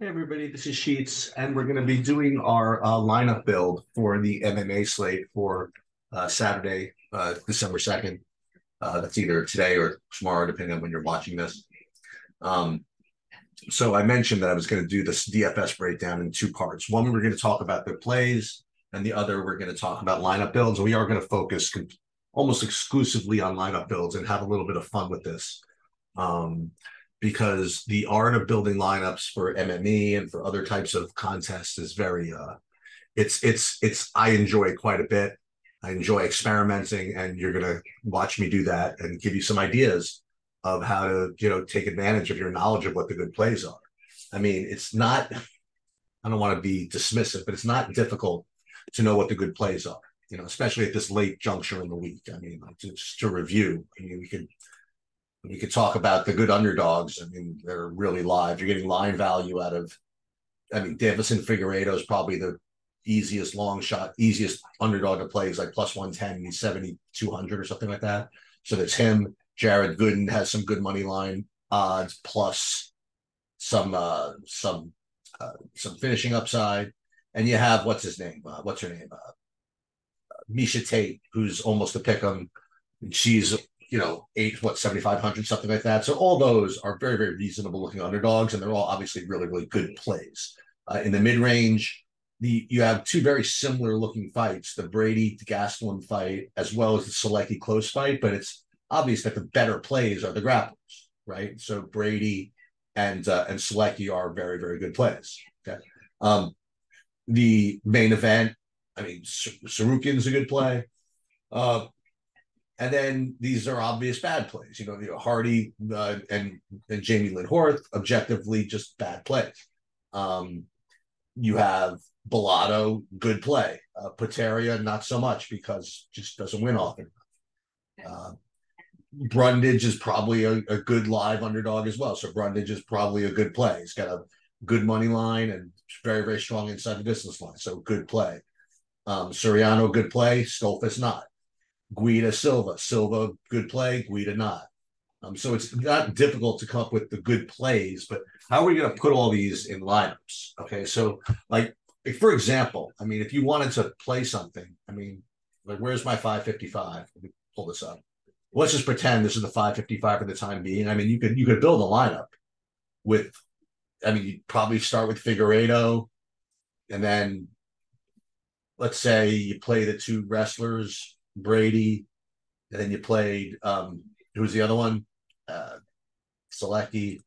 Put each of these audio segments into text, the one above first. Hey everybody, this is Sheets, and we're going to be doing our lineup build for the MMA slate for Saturday, December 2nd. That's either today or tomorrow, depending on when you're watching this. So I mentioned that I was going to do this DFS breakdown in two parts. One, we're going to talk about the plays, and the other, we're going to talk about lineup builds. We are going to focus almost exclusively on lineup builds and have a little bit of fun with this. Because the art of building lineups for MMA and for other types of contests is very, I enjoy it quite a bit. I enjoy experimenting, and you're going to watch me do that and give you some ideas of how to, take advantage of your knowledge of what the good plays are. I mean, it's not, I don't want to be dismissive, but it's not difficult to know what the good plays are, especially at this late juncture in the week. I mean, just to review, we could talk about the good underdogs. I mean, they're really live. You're getting line value out of, Davidson Figueiredo is probably the easiest long shot, easiest underdog to play. He's like plus 110, he's 7,200 or something like that. So there's him. Jared Gooden has some good money line odds plus some finishing upside. And you have, Miesha Tate, who's almost a pick'em. She's 7,500, something like that. So all those are very, very reasonable looking underdogs, and they're all obviously really, really good plays. In the mid-range, you have two very similar looking fights, the Brady-Gastelum fight, as well as the Selecki close fight, but it's obvious that the better plays are the grapplers, right? So Brady and Selecki are very, very good plays. Okay. The main event, Sarukin's a good play. And then these are obvious bad plays. Hardy and Jamie Lindhorth, objectively just bad plays. You have Bilotto, good play. Pateria, not so much, because just doesn't win often. Brundage is probably a good live underdog as well. So Brundage is probably a good play. He's got a good money line and very, very strong inside the distance line. So good play. Suriano, good play. Stoltzfus, not. Guida Silva, good play. Guida, not. So it's not difficult to come up with the good plays, but how are we going to put all these in lineups? Okay, so for example, if you wanted to play something, where's my 555? Let me pull this up. Let's just pretend this is the 555 for the time being. You could build a lineup with. You'd probably start with Figueiredo, and then let's say you play the two wrestlers. Brady, and then you played who's the other one? Selecki.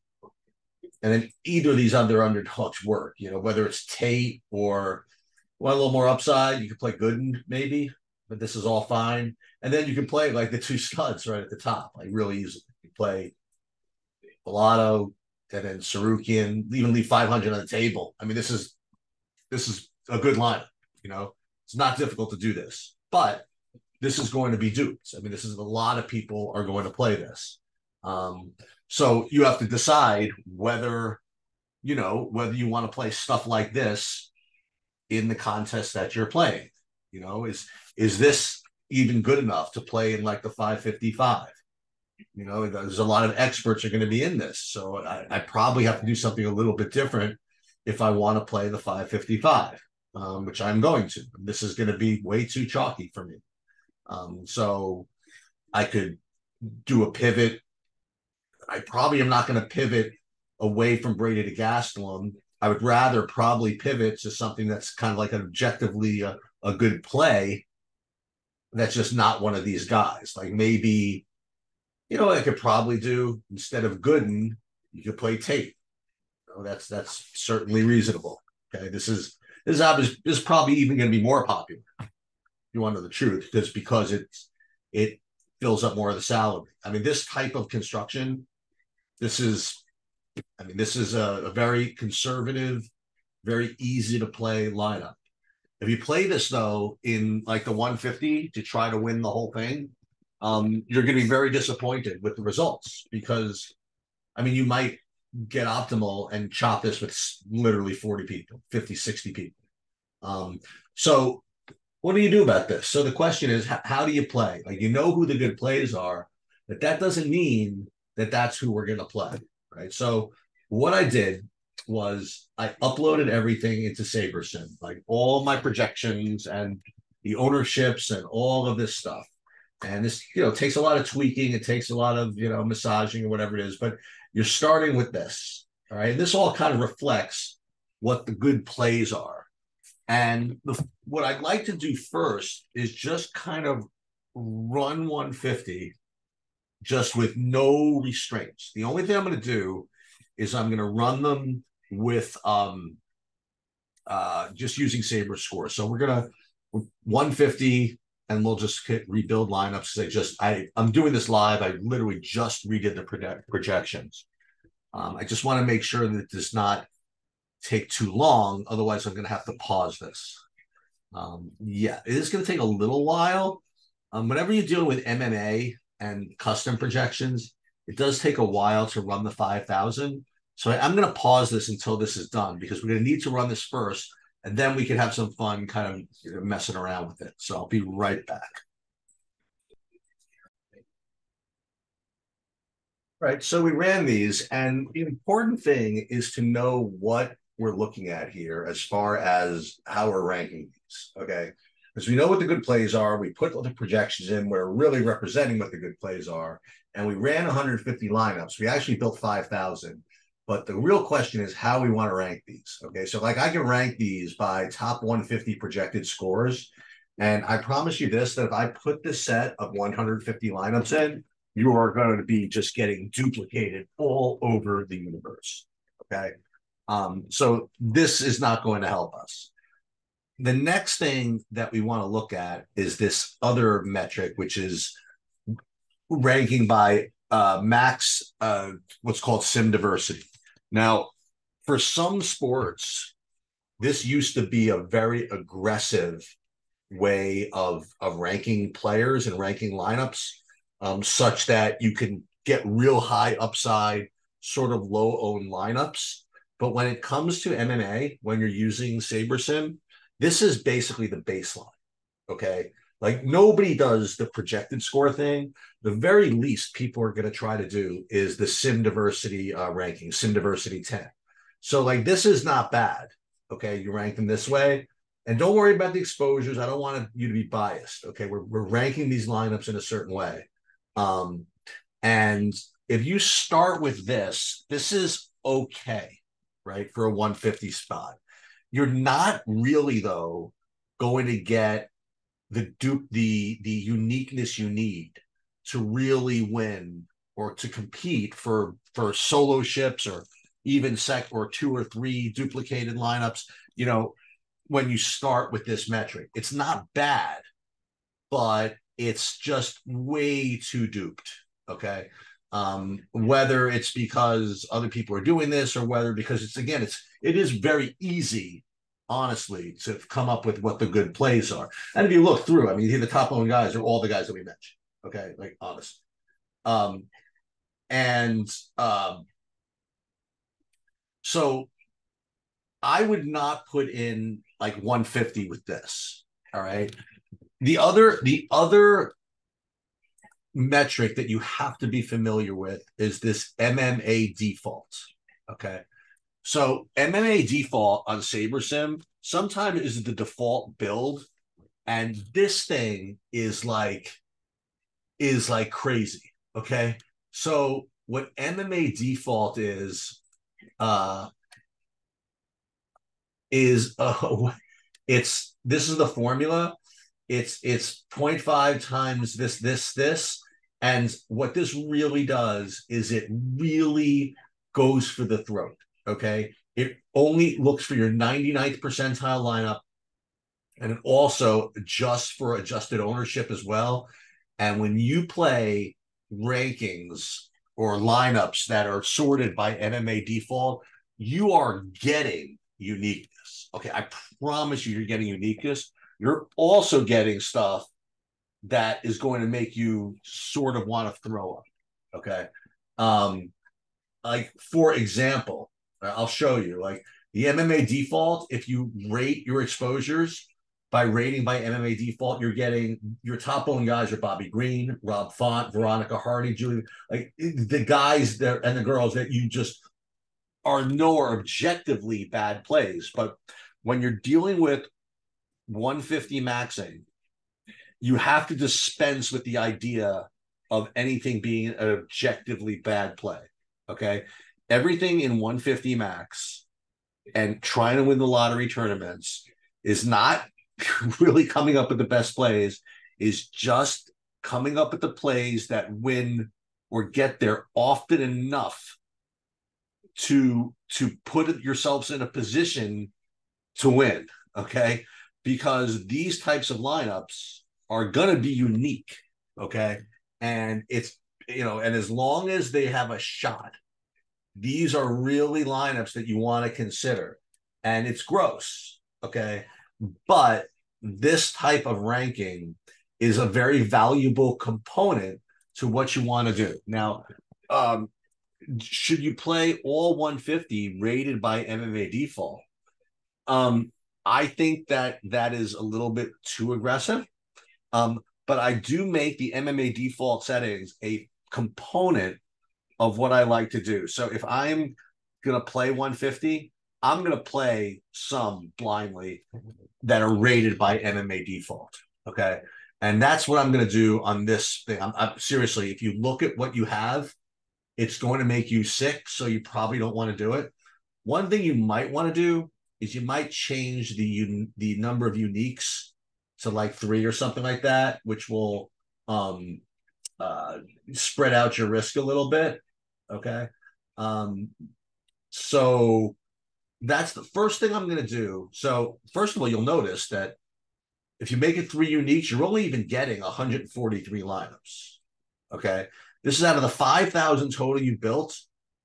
And then either of these other underdogs work, whether it's Tate or a little more upside, you could play Gooden maybe, but this is all fine. And then you can play the two studs right at the top, really easily. You play Bilotto and then Sarukin, even leave 500 on the table. This is a good lineup, It's not difficult to do this, but this is going to be dupes. This is a lot of people are going to play this. So you have to decide whether you want to play stuff like this in the contest that you're playing. Is this even good enough to play in the 555? There's a lot of experts are going to be in this. So I probably have to do something a little bit different if I want to play the 555, which I'm going to. This is going to be way too chalky for me. So I could do a pivot. I probably am not going to pivot away from Brady to Gastelum. I would rather probably pivot to something that's kind of an objectively a good play that's just not one of these guys. Maybe, I could probably do, instead of Gooden, you could play Tate. That's certainly reasonable. Okay, this is probably even going to be more popular. You want to know the truth, because it fills up more of the salary. This type of construction, this is a very conservative, very easy to play lineup. If you play this though in the 150 to try to win the whole thing, you're going to be very disappointed with the results, because you might get optimal and chop this with literally 40 people, 50, 60 people. So what do you do about this? So the question is, how do you play? Who the good plays are, but that doesn't mean that that's who we're going to play, right? So what I did was I uploaded everything into SaberSim, like all my projections and the ownerships and all of this stuff. And this, you know, takes a lot of tweaking. It takes a lot of, you know, massaging or whatever it is, but you're starting with this. All right. And this all kind of reflects what the good plays are. And what I'd like to do first is just kind of run 150 just with no restraints. The only thing I'm going to do is I'm going to run them with just using Saber score. So we're going to 150 and we'll just rebuild lineups. I'm doing this live. I literally just redid the projections. I just want to make sure that it does not take too long. Otherwise, I'm going to have to pause this. Yeah, it is going to take a little while. Whenever you deal with MMA and custom projections, it does take a while to run the 5,000. So I'm going to pause this until this is done because we're going to need to run this first. And then we can have some fun kind of, you know, messing around with it. So I'll be right back. All right, so we ran these. And the important thing is to know what we're looking at here as far as how we're ranking these, okay? Because we know what the good plays are. We put the projections in. We're really representing what the good plays are. And we ran 150 lineups. We actually built 5,000. But the real question is how we want to rank these, okay? So, like, I can rank these by top 150 projected scores. And I promise you this, that if I put this set of 150 lineups in, you are going to be just getting duplicated all over the universe, okay? So this is not going to help us. The next thing that we want to look at is this other metric, which is ranking by max, what's called sim diversity. Now, for some sports, this used to be a very aggressive way of ranking players and ranking lineups, such that you can get real high upside, sort of low owned lineups. But when it comes to MMA, when you're using SaberSim, this is basically the baseline, okay? Like, nobody does the projected score thing. The very least people are going to try to do is the sim diversity ranking, sim diversity 10. So, like, this is not bad, okay? You rank them this way. And don't worry about the exposures. I don't want you to be biased, okay? We're ranking these lineups in a certain way. And if you start with this, this is okay, right, for a 150 spot. You're not really, though, going to get the uniqueness you need to really win or to compete for solo ships or even two or three duplicated lineups. You know, when you start with this metric, it's not bad, but it's just way too duped. Okay. Whether it's because other people are doing this or whether because it is very easy, honestly, to come up with what the good plays are. And if you look through, I mean, here the top owned guys are all the guys that we mentioned. Okay, like, honest. So I would not put in like 150 with this. All right. The other metric that you have to be familiar with is this MMA default. Okay. So MMA default on SaberSim sometimes is the default build. And this thing is like crazy. Okay. So what MMA default is the formula. It's 0.5 times this. And what this really does is it really goes for the throat. Okay, it only looks for your 99th percentile lineup, and it also adjusts for adjusted ownership as well. And when you play rankings or lineups that are sorted by MMA default, you are getting uniqueness. Okay, I promise you, you're getting uniqueness. You're also getting stuff that is going to make you sort of want to throw up. Okay, like, for example, I'll show you, like, the MMA default, if you rate your exposures by rating by MMA default, you're getting your top owned guys are Bobby Green, Rob Font, Veronica Hardy, Julie, like the guys there and the girls that you just are nor objectively bad plays, but when you're dealing with 150 maxing, you have to dispense with the idea of anything being an objectively bad play, okay? Everything in 150 max and trying to win the lottery tournaments is not really coming up with the best plays, is just coming up with the plays that win or get there often enough to put yourselves in a position to win, okay? Because these types of lineups are going to be unique, okay? And it's, you know, and as long as they have a shot, these are really lineups that you want to consider. And it's gross, okay? But this type of ranking is a very valuable component to what you want to do. Now, should you play all 150 rated by MMA default? I think that is a little bit too aggressive. But I do make the MMA default settings a component of what I like to do. So if I'm going to play 150, I'm going to play some blindly that are rated by MMA default, okay? And that's what I'm going to do on this thing. I'm seriously, if you look at what you have, it's going to make you sick, so you probably don't want to do it. One thing you might want to do is you might change the number of uniques to like 3 or something like that, which will spread out your risk a little bit, okay? So that's the first thing I'm going to do. So first of all, you'll notice that if you make it 3 uniques, you're only even getting 143 lineups, okay? This is out of the 5,000 total you built,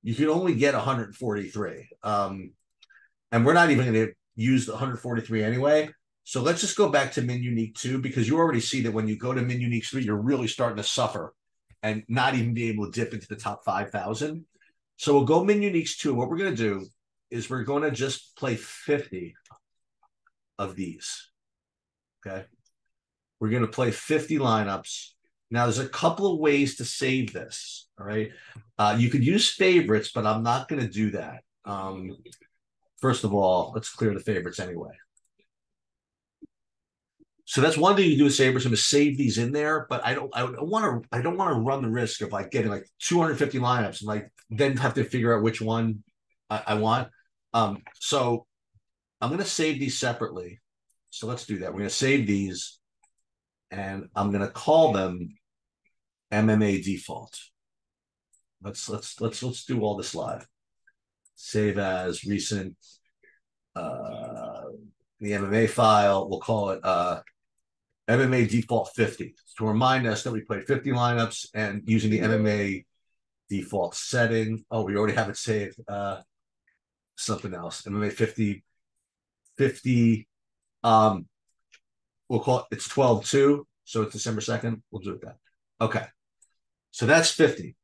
you can only get 143. And we're not even going to use the 143 anyway. So let's just go back to Min Unique 2, because you already see that when you go to Min Unique 3, you're really starting to suffer and not even be able to dip into the top 5,000. So we'll go Min Uniques 2. What we're going to do is we're going to just play 50 of these, okay? We're going to play 50 lineups. Now, there's a couple of ways to save this, all right? You could use favorites, but I'm not going to do that. First of all, let's clear the favorites anyway. So that's one thing you do with SaberSim is save these in there, but I don't want to run the risk of like getting like 250 lineups and like then have to figure out which one I want. So I'm going to save these separately. So let's do that. We're going to save these, and I'm going to call them MMA default. Let's do all this live. Save as recent. The MMA file. We'll call it. MMA default 50 to remind us that we played 50 lineups and using the MMA default setting. Oh, we already have it saved. Something else. MMA 50. We'll call it. It's 12-2, so it's December 2nd. We'll do it that. Okay, so that's 50.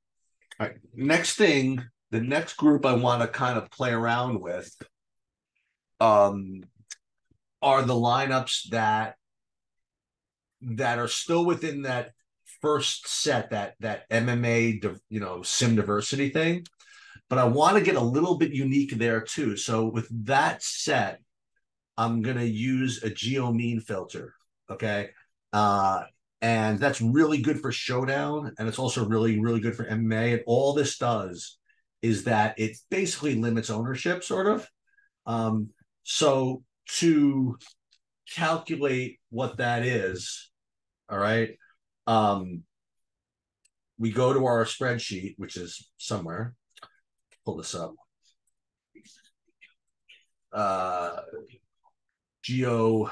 All right. Next thing, the next group I want to kind of play around with are the lineups that are still within that first set, that MMA, you know, sim diversity thing. But I want to get a little bit unique there too. So with that set, I'm going to use a geo-mean filter, okay? And that's really good for Showdown, and it's also really, really good for MMA. And all this does is that it basically limits ownership, sort of. So to calculate what that is, all right, we go to our spreadsheet, which is somewhere. Pull this up. Geo,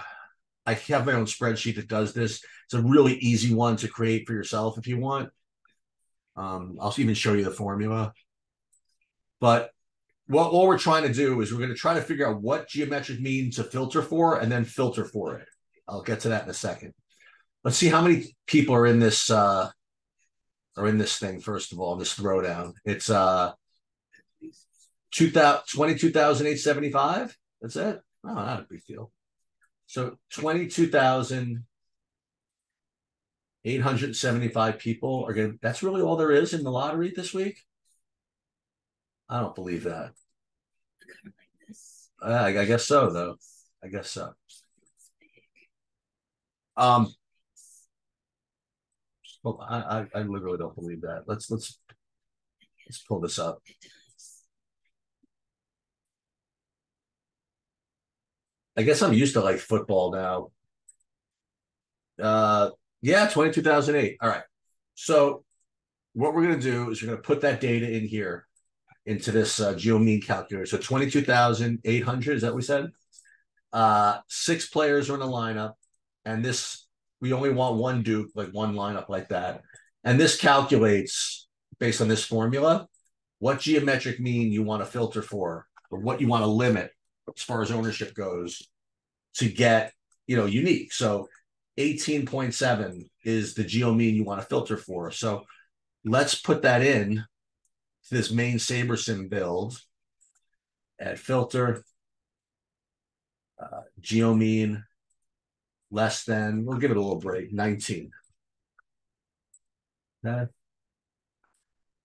I have my own spreadsheet that does this. It's a really easy one to create for yourself if you want. I'll even show you the formula. But what we're trying to do is we're going to try to figure out what geometric mean to filter for and then filter for it. I'll get to that in a second. Let's see how many people are in this thing, first of all, this throwdown. It's 22,875. That's it? Oh, not a big deal. So 22,875 people are going to, that's really all there is in the lottery this week? I don't believe that. kind of like this. I guess so, though. I guess so. Well, I literally don't believe that. Let's pull this up. I guess I'm used to like football now. Yeah, 2008. All right. So what we're going to do is we're going to put that data in here into this GeoMean calculator. So 22,800, is that what we said? 6 players are in a lineup, and this, we only want one dupe, like one lineup like that. And this calculates, based on this formula, what geometric mean you want to filter for, or what you want to limit as far as ownership goes to get, you know, unique. So 18.7 is the geomean you want to filter for. So let's put that in to this main SaberSim build, add filter, geomean, less than, we'll give it a little break, 19. Okay.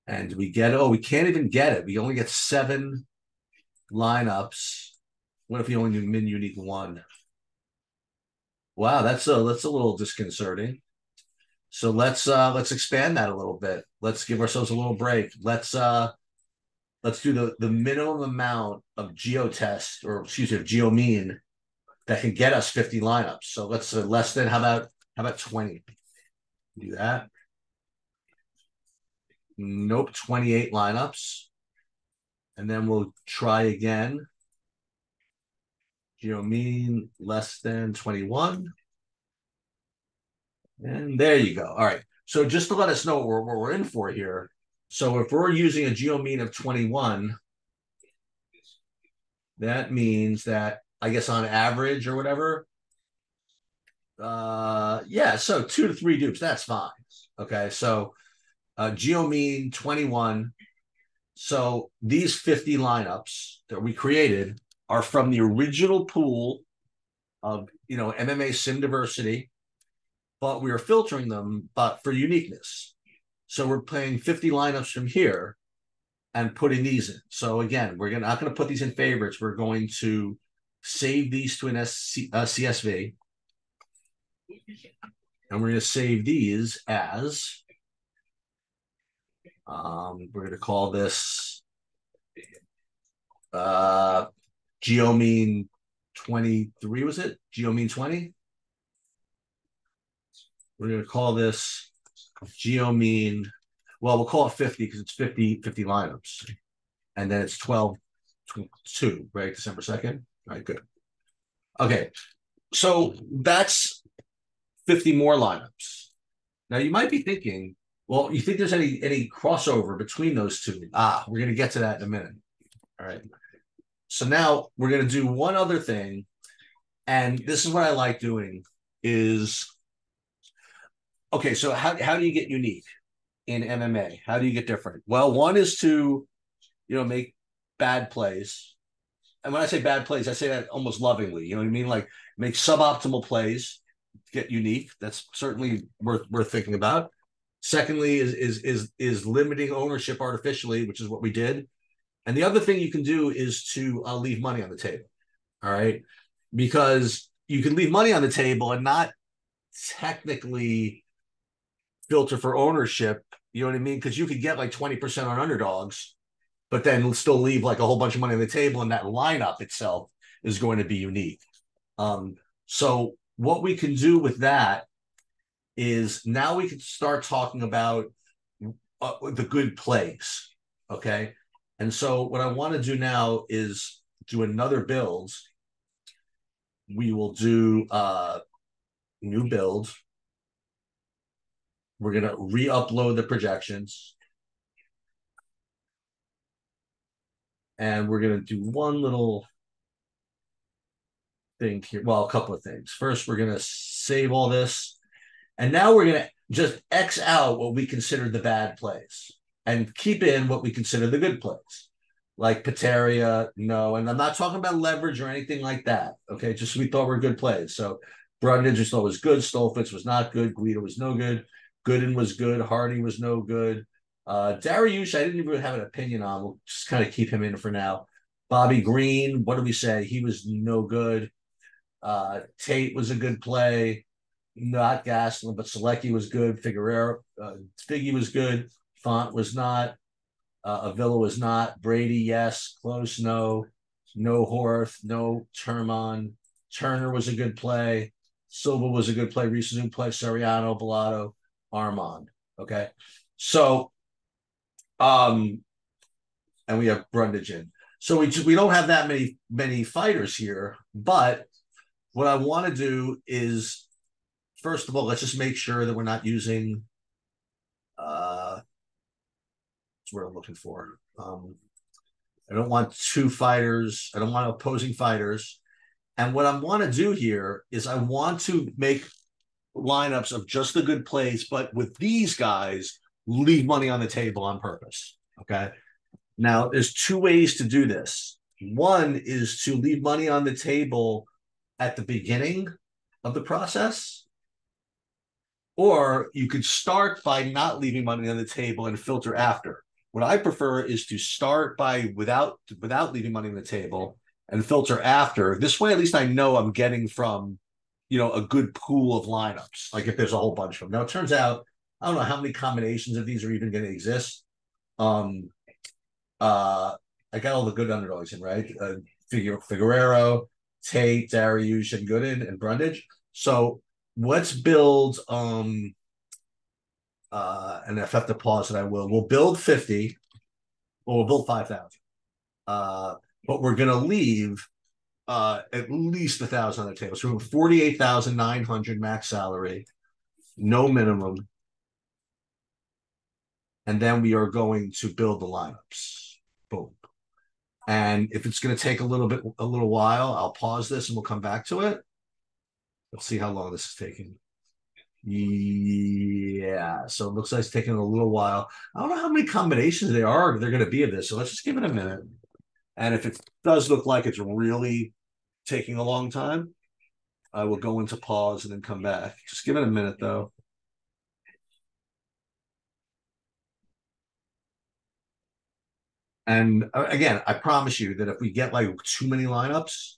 And we get, oh, we can't even get it. We only get 7 lineups. What if we only do min unique 1? Wow, that's a little disconcerting. So let's expand that a little bit. Let's give ourselves a little break. Let's do the minimum amount of geotest, or excuse me, of geomean that can get us 50 lineups. So let's say less than, how about 20? Do that. Nope, 28 lineups. And then we'll try again. Geomean less than 21. And there you go. All right. So just to let us know what we're in for here. So if we're using a geomean of 21, that means that, I guess, on average or whatever, yeah, so 2 to 3 dupes, that's fine. Okay, so geomean 21. So these 50 lineups that we created are from the original pool of, you know, MMA sim diversity, but we are filtering them but for uniqueness. So we're playing 50 lineups from here and putting these in. So again, we're not going to put these in favorites. We're going to save these to an CSV. And we're going to save these as, we're going to call this geomean 23, was it? Geomean 20? We're going to call this geomean, well, we'll call it 50 because it's 50 lineups. And then it's 12/2, right? December 2nd? All right, good. Okay, so that's 50 more lineups. Now, you might be thinking, well, you think there's any crossover between those two? Ah, we're going to get to that in a minute. All right. So now we're going to do one other thing, and this is what I like doing is, okay, so how do you get unique in MMA? How do you get different? Well, one is to, you know, make bad plays. And when I say bad plays, I say that almost lovingly. You know what I mean? Like make suboptimal plays, get unique. That's certainly worth thinking about. Secondly is limiting ownership artificially, which is what we did. And the other thing you can do is to leave money on the table. All right. Because you can leave money on the table and not technically filter for ownership. You know what I mean? Because you could get like 20% on underdogs, but then still leave like a whole bunch of money on the table, and that lineup itself is going to be unique. So what we can do with that is now we can start talking about the good plays, okay? And so what I want to do now is do another build. We will do new build. We're going to re-upload the projections. And we're going to do one little thing here. Well, a couple of things. First, we're going to save all this. And now we're going to just X out what we consider the bad plays and keep in what we consider the good plays. Like Pateria, no. And I'm not talking about leverage or anything like that. Okay, just we thought were good plays. So Brundage we thought was good. Stoltzfus was not good. Guida was no good. Gooden was good. Hardy was no good. Dariush, I didn't even have an opinion on. We'll just kind of keep him in for now. Bobby Green, what do we say? He was no good. Tate was a good play. Not Gastelum, but Selecki was good. Figueroa, Figgy was good. Font was not. Avila was not. Brady, yes. Close, no. No Horth, no Termon. Turner was a good play. Silva was a good play. Recent play. Suriano, Bilotto, Armand. Okay. So, and we have Brundage in. So we don't have that many fighters here, but what I want to do is, first of all, let's just make sure that we're not using that's what I'm looking for. I don't want two fighters. I don't want opposing fighters. And what I want to do here is I want to make lineups of just the good plays, but with these guys, leave money on the table on purpose, okay? Now, there's two ways to do this. One is to leave money on the table at the beginning of the process, or you could start by not leaving money on the table and filter after. What I prefer is to start by without leaving money on the table and filter after. This way, at least I know I'm getting from, you know, a good pool of lineups, like if there's a whole bunch of them. Now, it turns out, I don't know how many combinations of these are even going to exist. I got all the good underdogs in, right? Figueroa, Tate, Dariush, and Gooden, and Brundage. So let's build, and if I have to pause it, I will. We'll build 50, or we'll build 5,000. But we're going to leave at least 1,000 on the table. So we're 48,900 max salary, no minimum. And then we are going to build the lineups. Boom. And if it's going to take a little while, I'll pause this and we'll come back to it. Let's see how long this is taking. Yeah. So it looks like it's taking a little while. I don't know how many combinations they're going to be of this. So let's just give it a minute. And if it does look like it's really taking a long time, I will go into pause and then come back. Just give it a minute, though. And again, I promise you that if we get like too many lineups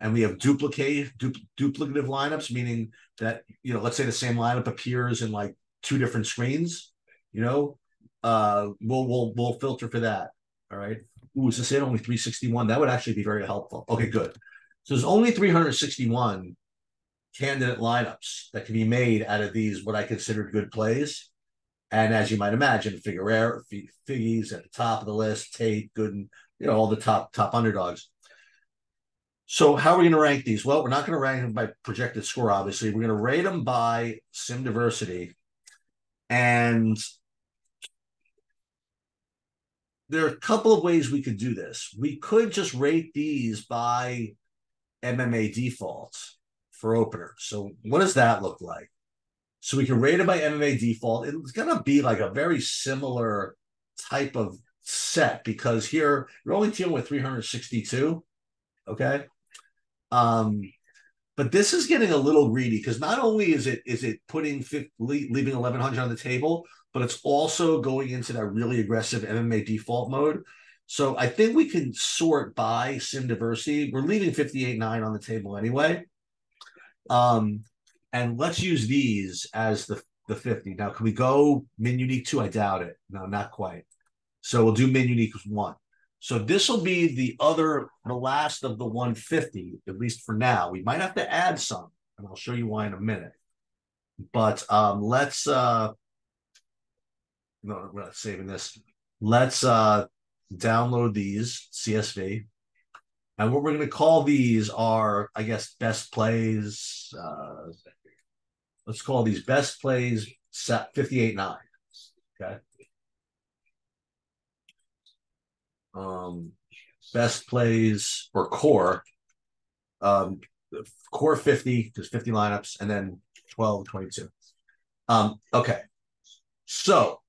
and we have duplicative lineups, meaning that, you know, let's say the same lineup appears in like two different screens, you know, we'll filter for that. All right. Ooh, is this it? Only 361. That would actually be very helpful. Okay, good. So there's only 361 candidate lineups that can be made out of these, what I consider good plays. And as you might imagine, Figueroa, Figgy's at the top of the list, Tate, Gooden, you know, all the top underdogs. So how are we going to rank these? Well, we're not going to rank them by projected score, obviously. We're going to rate them by sim diversity. And there are a couple of ways we could do this. We could just rate these by MMA default for openers. So what does that look like? So we can rate it by MMA default. It's going to be like a very similar type of set because here you're only dealing with 362, okay? But this is getting a little greedy because not only is it putting leaving 1,100 on the table, but it's also going into that really aggressive MMA default mode. So I think we can sort by sim diversity. We're leaving 58.9 on the table anyway. And let's use these as the 50. Now, can we go min unique 2? I doubt it. No, not quite. So we'll do min unique 1. So this will be the last of the 150, at least for now. We might have to add some, and I'll show you why in a minute. But let's, no, we're not saving this. Let's download these, CSV. And what we're going to call these are, I guess, best plays. Let's call these best plays 58.9. Okay. Best plays or core. Core 50, there's 50 lineups, and then 12, 22. Okay. So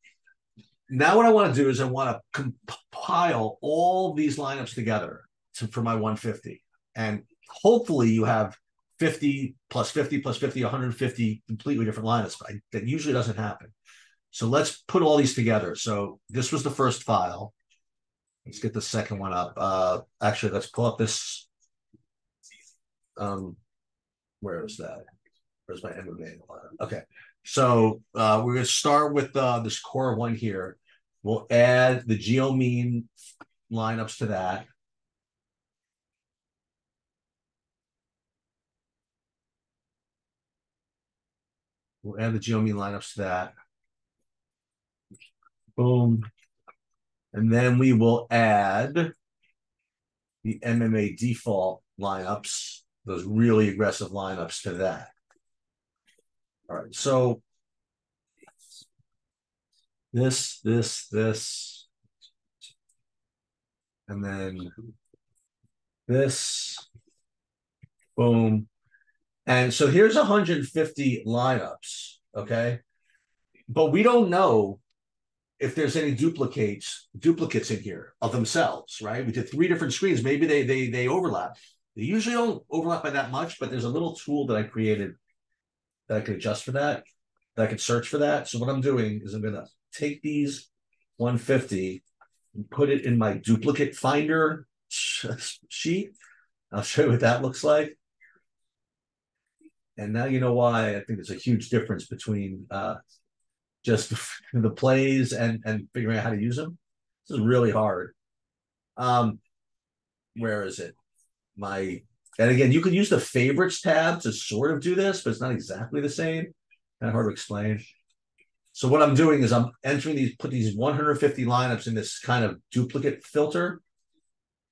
now what I want to do is I want to compile all these lineups together for my 150, and hopefully you have 50 plus 50 plus 50, 150 completely different lineups, but that usually doesn't happen. So let's put all these together. So this was the first file. Let's get the second one up. Actually, let's pull up this. Where is that? Where's my MMA? Okay. So we're going to start with this core one here. We'll add the geo mean lineups to that. We'll add the geo mean lineups to that. Boom. And then we will add the MMA default lineups, those really aggressive lineups to that. All right, so this, and then this, boom. And so here's 150 lineups, okay? But we don't know if there's any duplicates in here of themselves, right? We did 3 different screens. Maybe they overlap. They usually don't overlap by that much, but there's a little tool that I created that I could adjust for that, that I could search for that. So what I'm doing is I'm going to take these 150 and put it in my duplicate finder sheet. I'll show you what that looks like. And now you know why I think there's a huge difference between just the plays and figuring out how to use them. This is really hard. Where is it? And again, you could use the favorites tab to sort of do this, but it's not exactly the same. Kind of hard to explain. So what I'm doing is I'm entering these, put these 150 lineups in this kind of duplicate filter.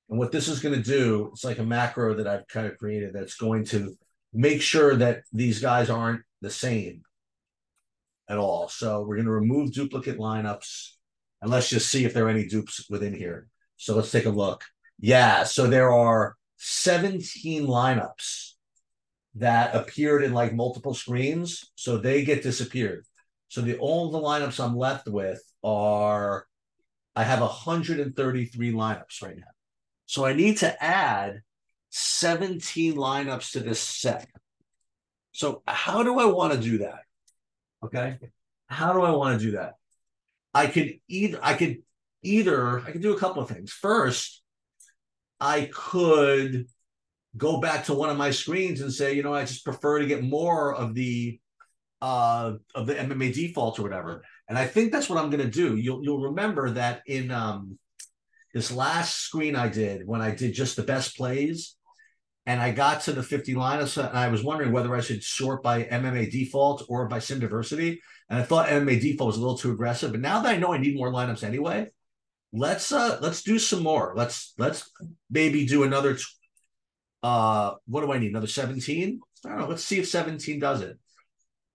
And what this is going to do, it's like a macro that I've kind of created that's going to make sure that these guys aren't the same at all. So we're going to remove duplicate lineups, and let's just see if there are any dupes within here. So let's take a look. Yeah, so there are 17 lineups that appeared in like multiple screens, so they get disappeared. So all the lineups I'm left with are, I have 133 lineups right now. So I need to add 17 lineups to this set. So how do I want to do that? Okay, how do I want to do that? I could do a couple of things. First, I could go back to one of my screens and say, you know, I just prefer to get more of the MMA defaults or whatever. And I think that's what I'm going to do. You'll remember that in this last screen I did, when I did just the best plays, and I got to the 50 lineups, and I was wondering whether I should sort by MMA default or by sim diversity. And I thought MMA default was a little too aggressive, but now that I know I need more lineups anyway, let's do some more. Let's maybe do another, what do I need? Another 17? I don't know. Let's see if 17 does it.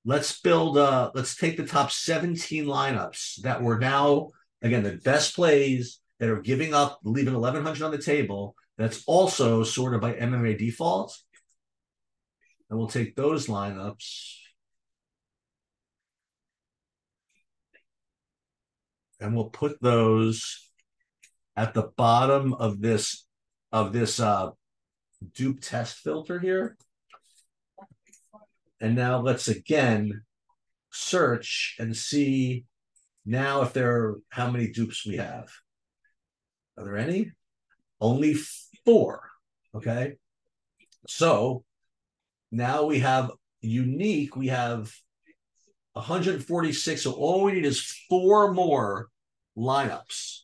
Let's take the top 17 lineups that were now, again, the best plays that are giving up, leaving 1,100 on the table. That's also sorted by MMA default. And we'll take those lineups. And we'll put those at the bottom of this dupe test filter here. And now let's again search and see now if how many dupes we have. Are there any? Only 4. Okay. So now we have unique, we have 146. So all we need is 4 more lineups,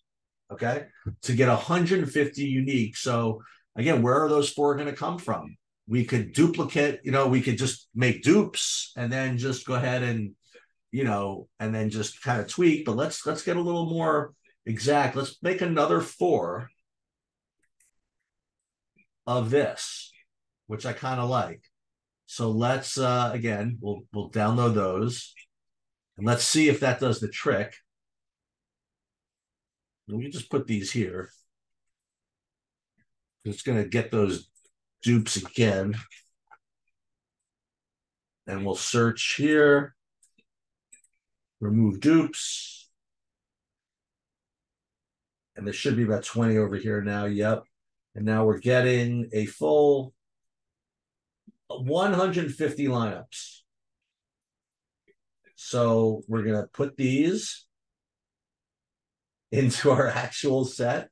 okay, to get 150 unique. So again, where are those 4 going to come from? We could duplicate, you know, we could just make dupes and then just go ahead and, you know, and then just kind of tweak. But let's get a little more exact. Let's make another 4 of this, which I kind of like. So let's, again, we'll download those. And let's see if that does the trick. Let me just put these here. It's going to get those dupes again. And we'll search here. Remove dupes. And there should be about 20 over here now. Yep. And now we're getting a full 150 lineups. So we're going to put these into our actual set.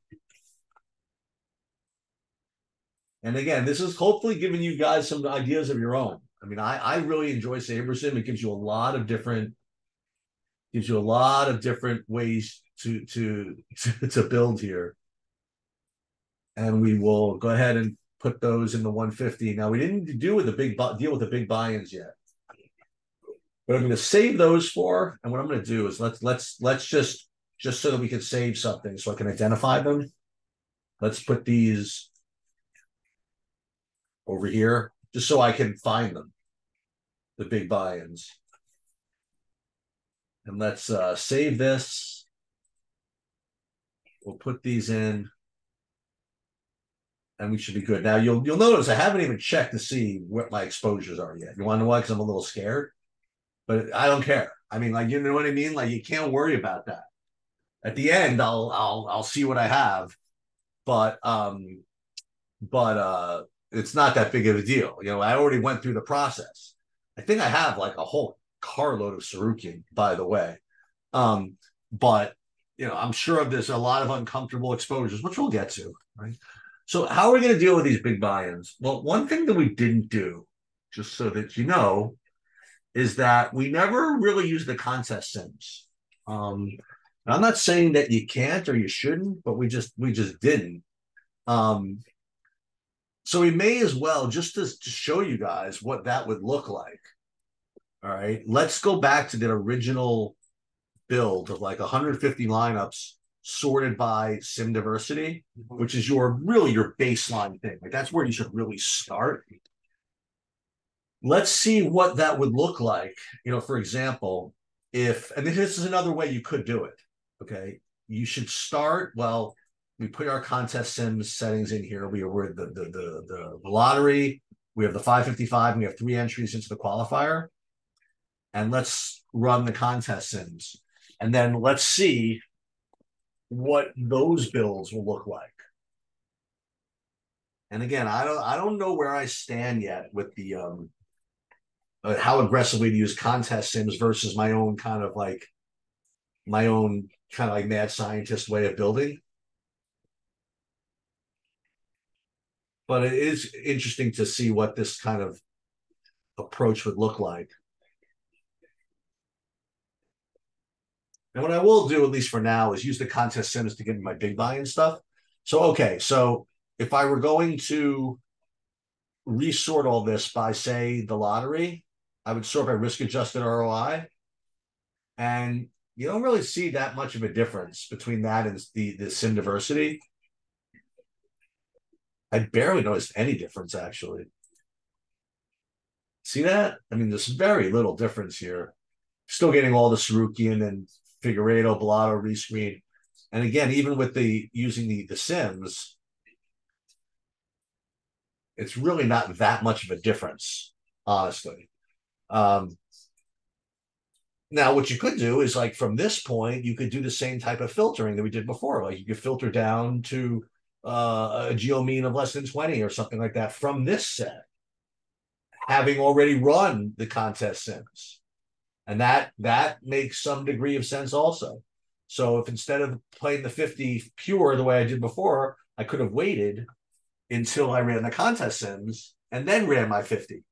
And again, this is hopefully giving you guys some ideas of your own. I mean, I really enjoy SaberSim. It gives you a lot of different ways to build here. And we will go ahead and put those in the 150. Now, we didn't do with the big deal with the big buy-ins yet, but I'm going to save those for. And what I'm going to do is let's just so that we can save something, so I can identify them. Let's put these over here, just so I can find them, the big buy-ins. And let's save this. We'll put these in. And we should be good. Now, you'll notice I haven't even checked to see what my exposures are yet. You want to know why? Because I'm a little scared. But I don't care. I mean, like, you know what I mean? Like, you can't worry about that. At the end, I'll see what I have. But it's not that big of a deal. You know, I already went through the process. I think I have, like, a whole carload of Sarukin, by the way. But, you know, I'm sure there's a lot of uncomfortable exposures, which we'll get to, right? So how are we going to deal with these big buy-ins? Well, one thing that we didn't do, just so that you know, is that we never really use the contest sims. I'm not saying that you can't or you shouldn't, but we just didn't. So we may as well, just to show you guys what that would look like. All right, let's go back to the original build of like 150 lineups sorted by sim diversity, which is really your baseline thing. Like, that's where you should really start. Let's see what that would look like. You know, for example, and this is another way you could do it. Okay, you should start. Well, we put our contest sims settings in here. We award the lottery. We have the 555. And we have 3 entries into the qualifier. And let's run the contest sims, and then let's see what those builds will look like. And again, I don't know where I stand yet with the how aggressively to use contest sims versus my own kind of like mad scientist way of building. But it is interesting to see what this kind of approach would look like. And what I will do, at least for now, is use the contest sims to get in my big buy-in stuff. So, okay, so if I were going to resort all this by, say, the lottery, I would sort by risk-adjusted ROI. And you don't really see that much of a difference between that and the sim diversity. I barely noticed any difference, actually. See that? I mean, there's very little difference here. Still getting all the Sarukian and Figueiredo, Bilotto, rescreen. And again, even with using the sims, it's really not that much of a difference, honestly. Now, what you could do is, like, from this point, you could do the same type of filtering that we did before. Like, you could filter down to a geo mean of less than 20 or something like that from this set, having already run the contest sims. And that makes some degree of sense also. So if instead of playing the 50 pure the way I did before, I could have waited until I ran the contest sims and then ran my 50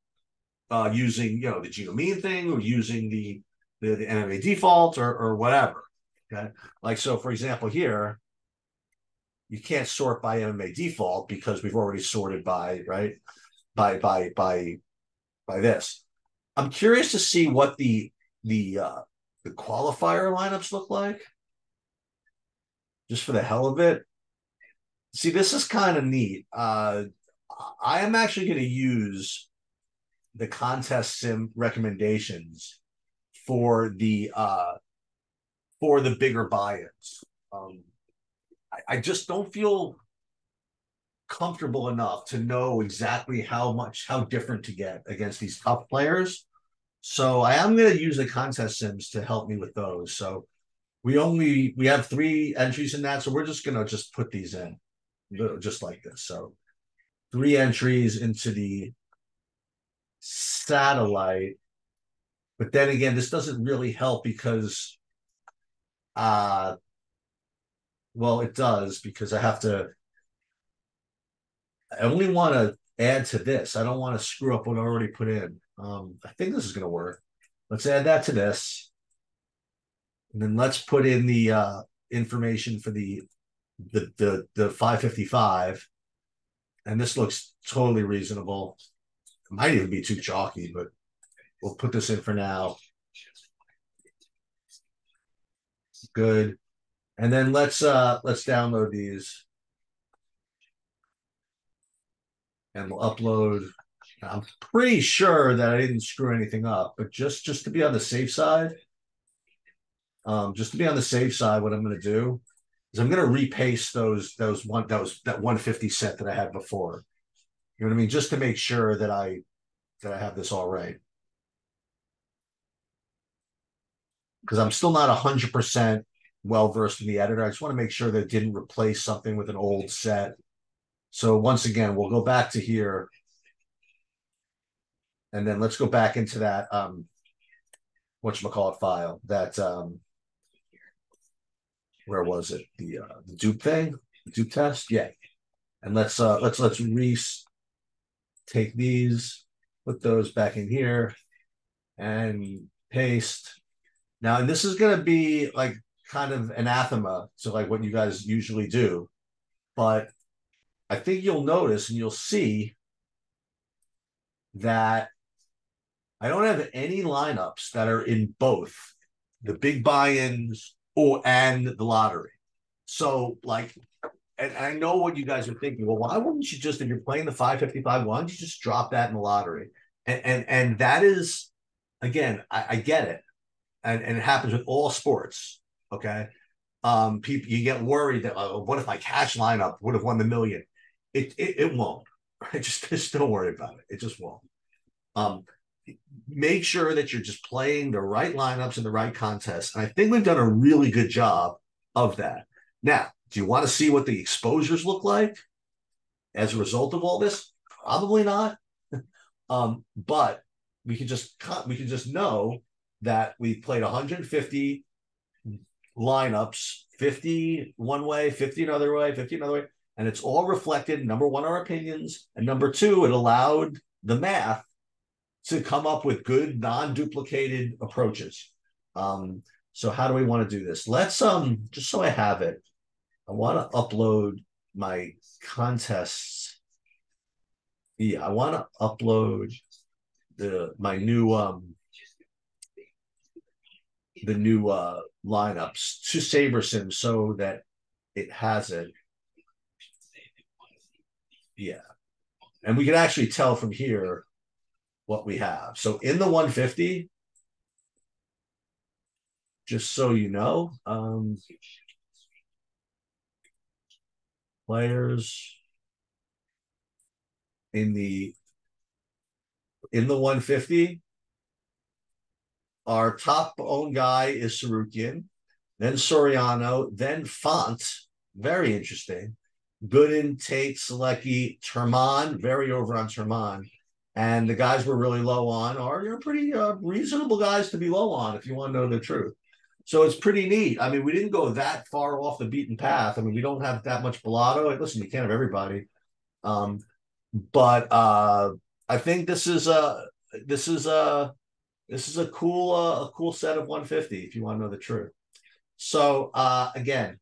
using, you know, the geo-mean thing, or using the MMA default or whatever. Okay, like, so for example here, you can't sort by MMA default because we've already sorted by by this. I'm curious to see what the qualifier lineups look like, just for the hell of it. See, this is kind of neat. I am actually going to use the contest sim recommendations for the bigger buy-ins. I just don't feel comfortable enough to know exactly how different to get against these top players. So I am going to use the contest sims to help me with those. So we have 3 entries in that. So we're just going to just put these in just like this. So 3 entries into the satellite. But then again, this doesn't really help because, well, it does, because I have to, I only want to add to this. I don't want to screw up what I already put in. I think this is going to work. Let's add that to this. And then let's put in the information for the 555. And this looks totally reasonable. It might even be too chalky, but we'll put this in for now. Good. And then let's download these. And we'll upload. I'm pretty sure that I didn't screw anything up, but just to be on the safe side, what I'm going to do is I'm going to repaste that 150 set that I had before. You know what I mean? Just to make sure that I have this all right, because I'm still not 100% well versed in the editor. I just want to make sure that it didn't replace something with an old set. So once again, we'll go back to here. And then let's go back into that whatchamacallit file, that where was it? The dupe thing, the dupe test. Yeah. And let's take these, put those back in here and paste. Now, and this is gonna be like kind of anathema to like what you guys usually do, but I think you'll notice and you'll see that I don't have any lineups that are in both the big buy-ins and the lottery. So like, and I know what you guys are thinking, well, why wouldn't you just, if you're playing the 555, why don't you just drop that in the lottery? And that is, again, I get it. And it happens with all sports, okay? People, you get worried that, oh, what if my cash lineup would have won the million? It won't. Right? Just don't worry about it. It just won't. Make sure that you're just playing the right lineups in the right contests. And I think we've done a really good job of that. Now, do you want to see what the exposures look like as a result of all this? Probably not. But we can just know that we played 150 lineups, 50 one way, 50 another way, 50 another way. And it's all reflected, number one, our opinions. And number two, it allowed the math to come up with good non-duplicated approaches. So how do we want to do this? Let's, just so I have it, I want to upload my contests. Yeah, I want to upload my new lineups to SaberSim so that it has it. Yeah. And we can actually tell from here what we have. So in the 150, just so you know, players in the 150, our top owned guy is Sarukin, then Suriano, then Font, very interesting. Gooden, Tate, Selecki, Termon, very over on Termon. And the guys we're really low on are, you know, pretty reasonable guys to be low on if you want to know the truth. So it's pretty neat. I mean, we didn't go that far off the beaten path. I mean, we don't have that much Bilotto. Listen, you can't have everybody. But I think this is a cool set of 150 if you want to know the truth. So again,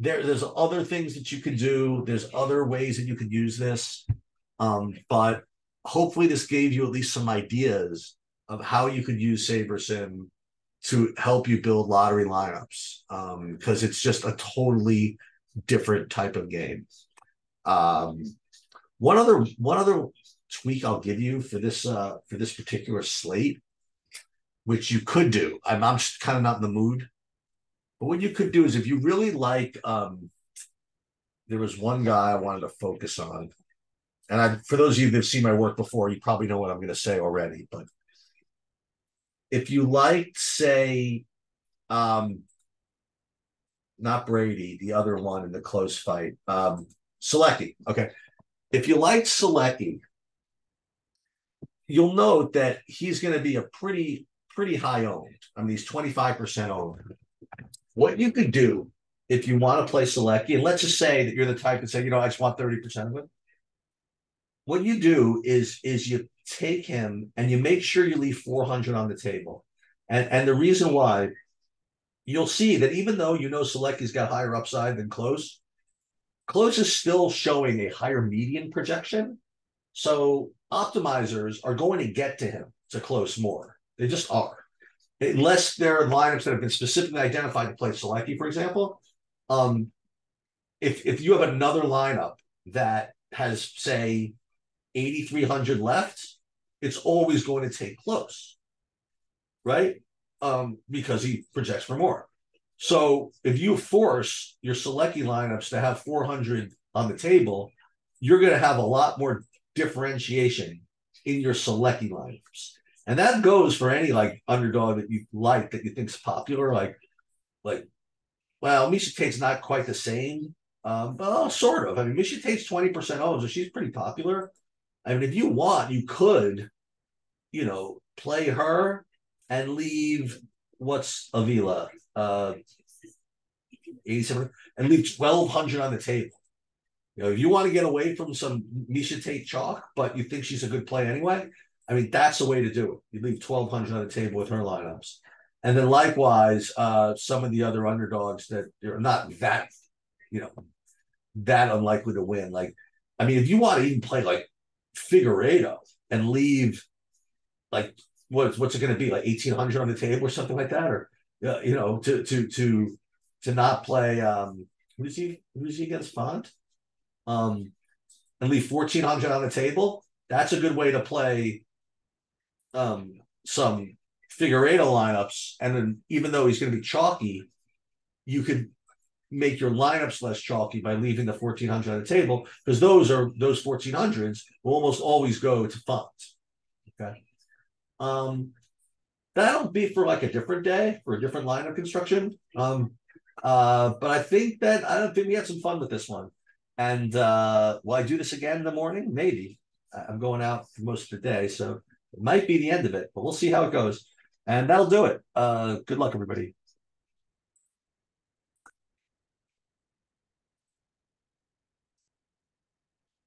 there's other things that you could do. There's other ways that you could use this. But hopefully this gave you at least some ideas of how you could use SaberSim to help you build lottery lineups, because it's just a totally different type of game. One other tweak I'll give you for this particular slate, which you could do. I'm just kind of not in the mood. But what you could do is, if you really like, there was one guy I wanted to focus on. And for those of you that have seen my work before, you probably know what I'm going to say already. But if you liked, say, not Brady, the other one in the close fight, Selecki. Okay. If you liked Selecki, you'll note that he's going to be a pretty high owned. I mean, he's 25% owned. What you could do if you want to play Selecki, and let's just say that you're the type that say, you know, I just want 30% of it. what you do is you take him and you make sure you leave 400 on the table. And the reason why, you'll see that even though you know Selecki's got higher upside than Close, Close is still showing a higher median projection. So optimizers are going to get to him to Close more. They just are. Unless there are lineups that have been specifically identified to play Selecki, for example. If you have another lineup that has, say, 8,300 left, it's always going to take Close, right? Because he projects for more. So if you force your Selecki lineups to have 400 on the table, you're going to have a lot more differentiation in your Selecki lineups. And that goes for any like underdog that you like, that you think's popular. Like, well, Miesha Tate's not quite the same, but sort of. I mean, Miesha Tate's 20% owned, so she's pretty popular. I mean, if you want, you could, you know, play her and leave what's Avila, 87, and leave 1,200 on the table. You know, if you want to get away from some Miesha Tate chalk, but you think she's a good play anyway. I mean, that's the way to do it. You leave 1,200 on the table with her lineups. And then likewise, some of the other underdogs that are not that, you know, that unlikely to win. Like, I mean, if you want to even play like Figueiredo and leave like, what's it going to be? Like 1,800 on the table or something like that? Or, you know, to not play, who's he against Font? And leave 1,400 on the table. That's a good way to play some Figueiredo lineups, and then even though he's going to be chalky, you could make your lineups less chalky by leaving the 1,400 on the table, because those 1,400s will almost always go to Font. Okay, that'll be for like a different day for a different lineup construction. But I think we had some fun with this one, and will I do this again in the morning? Maybe. I'm going out for most of the day, so it might be the end of it, but we'll see how it goes. And that'll do it. Good luck, everybody.